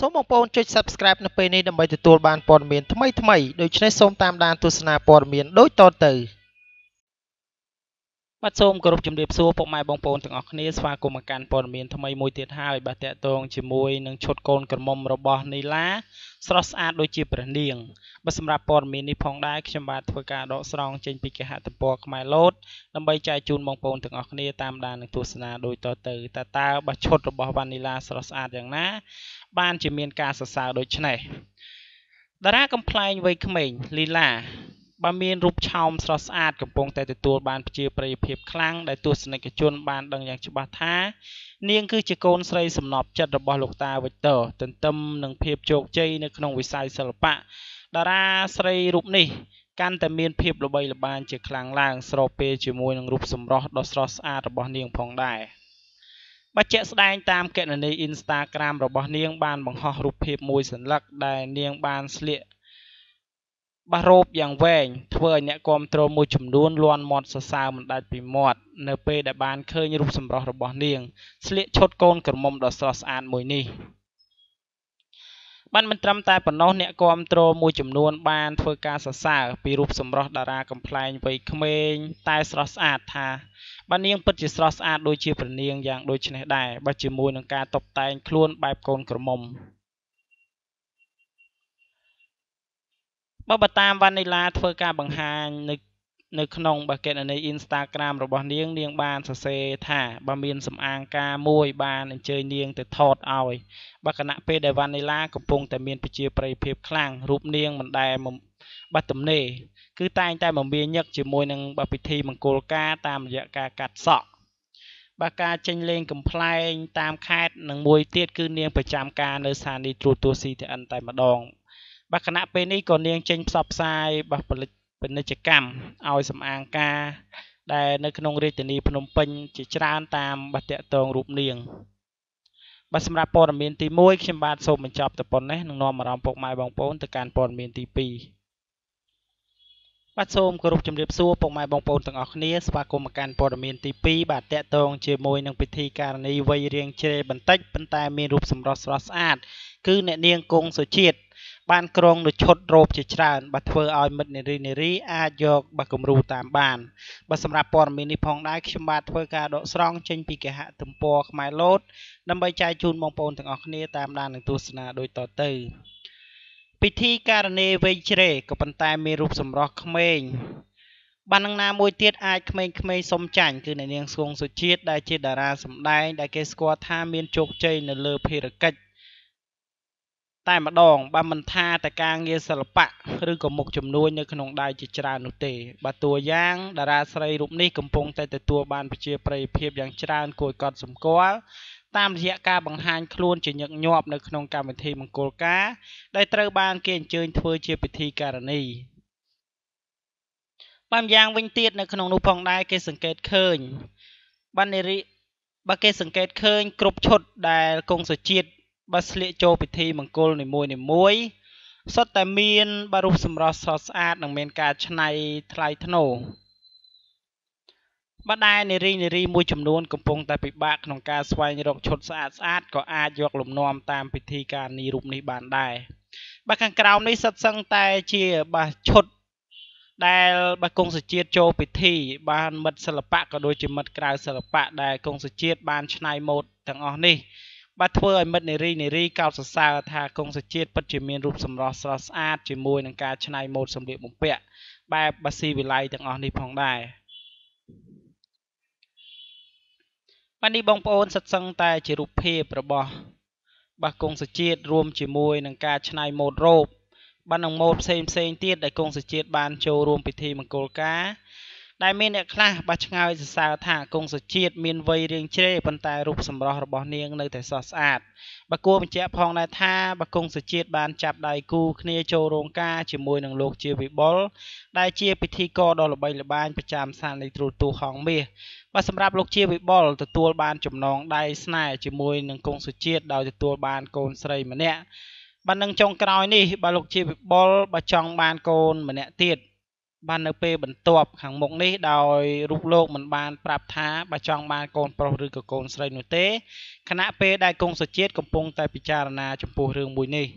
សូម បងប្អូនចុច Subscribe នៅពេលនេះដើម្បីទទួលបានព័ត៌មានថ្មីៗ បានជាមានការសរសើរដូចនេះតារាកំប្លែងវ័យក្មេងលីឡា បច្ចៈស្ដែងតាមគណនី Instagram របស់នាងបានបង្ហោះរូបភាពមួយសន្លឹកដែលនាងបានស្លៀក បាននាងពិតជាស្រស់ស្អាតដូចជាព្រះនាងយ៉ាងដូចនេះដែរបើជាមួយនឹងការតុបតែងខ្លួនបែបកូនក្រមុំបើតាមវណ្ណិលាធ្វើការបង្ហាញនៅក្នុង Instagram របស់នាង គឺតែងតែមមាញឹកជាមួយនឹងបពិធីមង្គលការតាមរយៈការកាត់សក់ បាទសូមគោរពជំរាបសួរពុកម៉ែបងប្អូនទាំងអស់គ្នាស្វាគមន៍មកកាន់ព័ត៌មានទី ពិធីការនីវេជ្ជរេក៏ប៉ុន្តែមានរូបសម្រស់ក្មេងបណ្ដឹងណាមួយទៀតអាចក្មេងៗសុំចាញ់គឺអ្នកនាងស្វងសុជាតិដែលជាតារាសម្ដែងដែលគេស្គាល់ថាមានជោគជ័យនៅលើភារកិច្ចតែម្ដងបើមិនថាតកាងារសិល្បៈឬក៏មុខចំនួននៅក្នុងដៃជាច្រើននោះទេបាទតួយ៉ាងតារាស្រីរូបនេះកំពុងតែទទួលបានប្រជាប្រិយភាពយ៉ាងច្រើនគួរឲ្យកត់សម្គាល់ តាមរយៈការបង្ហាញខ្លួនជាញឹកញាប់នៅក្នុងកម្មវិធីមង្គលការដែលត្រូវបានគេអញ្ជើញធ្វើជាពិធីការនី បាទដែលនារីមួយចំនួនកំពុងតែពិបាកក្នុងការស្វែងរកឈុតស្អាតៗក៏អាចយកលំនាំតាមពិធីការនីរូបនេះបានដែរបើខាងក្រោមនេះសិតសឹងតែជា បាននេះបងប្អូនសិតសឹងតែជារូបភាពរបស់បកគង់សុជាតិរួមជាមួយនឹងការឆ្នៃម៉ូដរូបបាននឹងម៉ូដផ្សេងៗទៀតដែលគង់សុជាតិបានចូលរួមពិធីមង្គលការដែលមានអ្នកខ្លះបកឆ្ងាយសរសើរថាគង់សុជាតិមានវ័យរៀងជ្រេប៉ុន្តែរូបសម្រស់របស់នាងនៅតែស្រស់ស្អាតបើគួរបញ្ជាក់ផងដែរថាបកគង់សុជាតិបានចាប់ដៃគូគ្នាចូលរោងការជាមួយនឹងលោកជាវិបុលដែលជាពិធីករដ៏ល្បីល្បាញប្រចាំសាលានៃទ្រូទូហងមាស បាទសម្រាប់លោកជាវិបុលទទួលបានចំណងដៃស្នេហ៍ជាមួយនឹងកុងសុជាតិដោយទទួលបានកូនស្រីម្នាក់បាទនឹងចុងក្រោយនេះបើលោកជាវិបុលបើចង់បានកូនម្នាក់ទៀត Ban nợ pê bẩn tọp hàng mộng đi đòi rục lộ mình ban prap thá bà trong ban con pro rư của con sợi nội tế khả nã pê đại công sở chết công pong tại picharana trong phù rương mùi này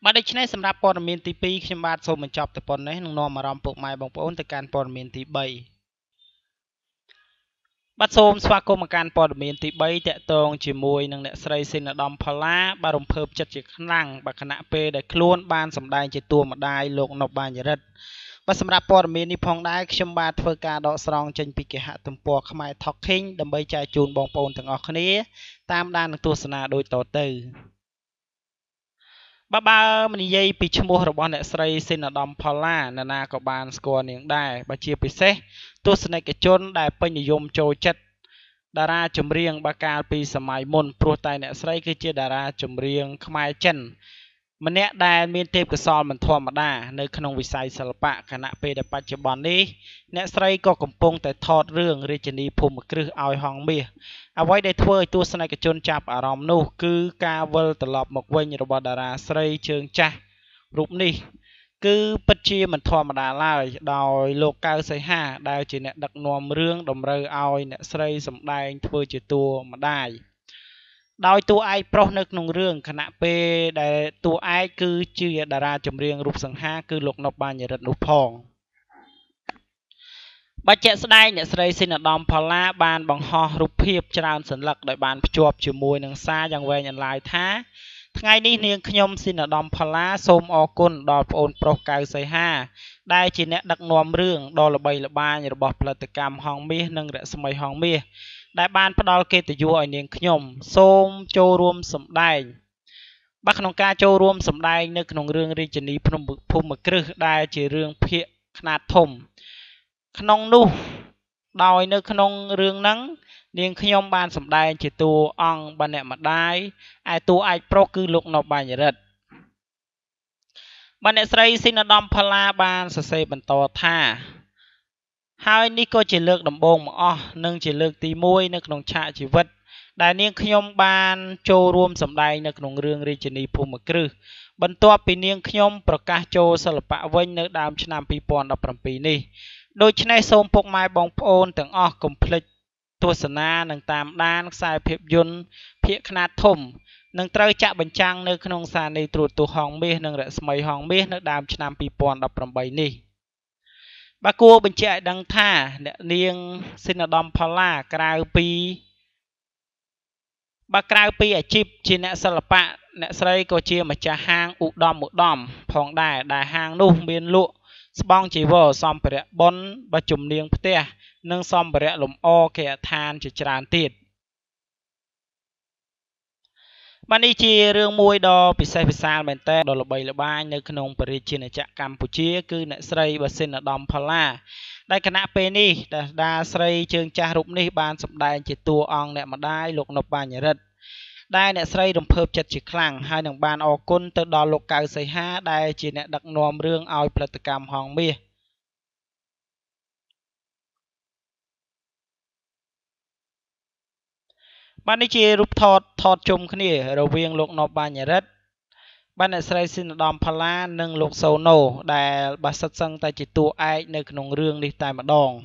mà đây chính là sản phẩm pon miền tây pi khi mà số mình chọc từ pon đấy nông nòm mà làm phục mai bằng pon từ can pon miền tây bay bắt xôm xóa cô mà can pon miền tây bay tẹt tông chỉ mùi nông nẹt sợi xin là đom phala ba đồng phơi chặt chỉ khăn lăng bà khăn p để luôn ban sầm đai chỉ tua mà đai lột nọc bàn nhật và sản phẩm pon miền tây phong đai khi mà phơi cá đỏ sòng trên pi kẻ hạ tầm po khăm ai thọc khinh đầm bay chai chun bong pon thằng ngọc khné tam đan được tua sna đôi tổ từ bà mình dây bị châm bùa robot để xây xin ở đầm Pala nana có bàn score những đài bà chia bị xé tôi xin cái chốn đài bên dùng trôi chất đà ra chấm riêng bà ca bị sầm mai môn pro tài để xây cái chia đà ra chấm riêng không ai chân mình nét đài miền tây cái son mình thua mà đà nơi khung vị sai sờ bạ khả năng về để bắt chấm bàn đi để xây có cầm pung tại thọt riêng regiony phum cứ ao hòn bia ở ngoài đây thôi tôi xin cái chốn chạp ở rồng nu cứ ca vơi từ lọp một quên robot đà ra xây trường cha rụp đi cứ bắt chia mình thua mà đà lại đòi lô cao xây ha đào chỉ nè đặt nuông riêng đồng rơi ao nè xây sầm đài thôi chỉ tua mà đài đôi tu ai pro nước nông riêng khả năng về để tu ai cứ chia đà ra chấm riêng rụp sằng ha cứ lục nộp bàn nhà đất nộp phòng bà trẻ đây nhà xây xin ở đom Pala bàn bằng ho rụp hiệp tràn sẩn lật đợi bàn chuột chừa mùi nương xa giang về nhận lại thá ngày ní niềng nhom xin ở đom Pala xôm o côn đòi ôn pro cao xây ha đây chỉ nè đặt nuông riêng đòi là bay là ba nhà bọt là từ cam hòn bia nâng rẽ sầm mây hòn bia đại ban bắt đầu kê từ du ở niềng nhom xôm châu ruom sầm đài bắc nông ca châu ruom sầm đài nơi nông riêng riêng chỉ ní phun bực phun mà cứ đây chỉ riêng phệ nạt thùng khăn nu đòi nơi khăn riêng nắng niềng nhom ban sầm đài chỉ tu ong ban nè mặt đài ai tu ai pro cứ lục nộp bài nhật ban nè xây xin ở đom Pala ban sờ xây bàn to tha hai ní coi chỉ lược đầm bông mà nâng chỉ lược tí môi nâng nồng chạ chỉ vật đại niên khi ông ban châu ruom sầm đài nâng nồng riêng riêng chỉ ní phù mà cứ bận to pin niên khi ôngประกาศ châu sờ lập bạ vây nâng đam chăn nam pi pon đập làm pi ní đôi chân này xôm phục mai bóng phôn tưởng complete tua sơn na nâng tam đan sai phép yun phép khna thùng nâng trời chạ bình trang nâng nồng sa ní trượt tu hòn bia nâng rẽ mây hòn bia nâng đam chăn nam pi pon đập làm bảy ní bà cô bình chạy đăng tha niêng xin ở đom Pala krau pi bà krau pi ở chip trên nẹt sờ bạ nẹt sấy coi chia mà cha hang u đom phòng đài hang nu miền lụa bong chỉ vợ xóm bẹt bón bà chùm niêng pte nâng xóm bẹt lùm o kẻ than chỉ tràn tiệt bà đi chia riêng môi đo bị say bị sao bèn té đo là bay là ba nơi khung ông Paris này chạm Campuchia cứ nãy xây bà xin ở đom Pala đây khả năng pe ní đa xây trường cha rụp ní ban sập đai chỉ tua ong nè mà đai lục nộp bàn nhà đất đai nè xây đồng phơi chặt chỉ khăng hai đồng ban o côn từ đo lục cao xây ha đai chỉ nè đặt nuông riêng ao plat cam hòn bia bạn đi chơi rụp thọt chung cái này rồi viên lục nộp ba nhà đất bạn đã xây xin đom Pala nâng lục sầu nổ đài bà sát sân tại chỉ tu ai nơi nông riêng đi tại mặt đòn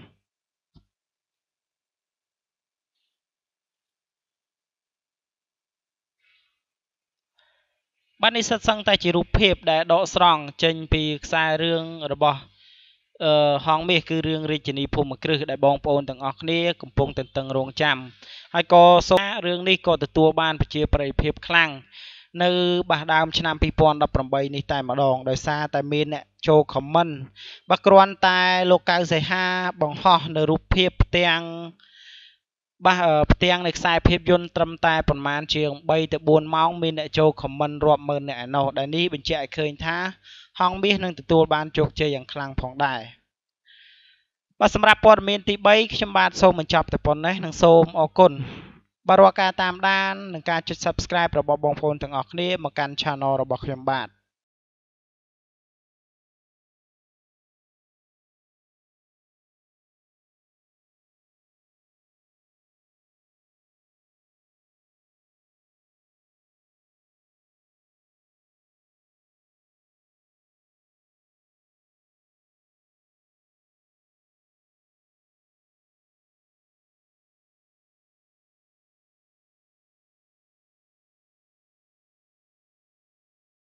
bạn đi sát sân tại chỉ rụp hiệp đài đọ sòng trên pì xa riêng rồi bỏ hòn mì cứ riêng riêng đi phù mà cứ đài bong pôn từng ngọc này cùng pôn từng ruộng chạm hai cô số riêng đi cô từ tua ban phải chia bảy phép khăng nơi bà đam chăn năm pipon đập làm bay này tại mà đòn đời xa tại miền nè châu comment bắc quan tại local giải ha bằng họ nơi rụp phép tiang bà ở tiang lịch sai phép yun trầm tại phần màn trường bay từ buôn móng miền nè châu comment rộp mền nè nọ đại ní bên chạy khơi tha hòng biết nâng từ tua ban chuột chơi dạng khăng phong đại và sầm rạp port miền tây bay chấm bàn xôm mình chọc từ pon đấy nâng xôm o côn bà roa ca tam đan nâng ca subscribe rồi bỏ bong phone từng ngọc đi mà can channel rồi bỏ chấm bàn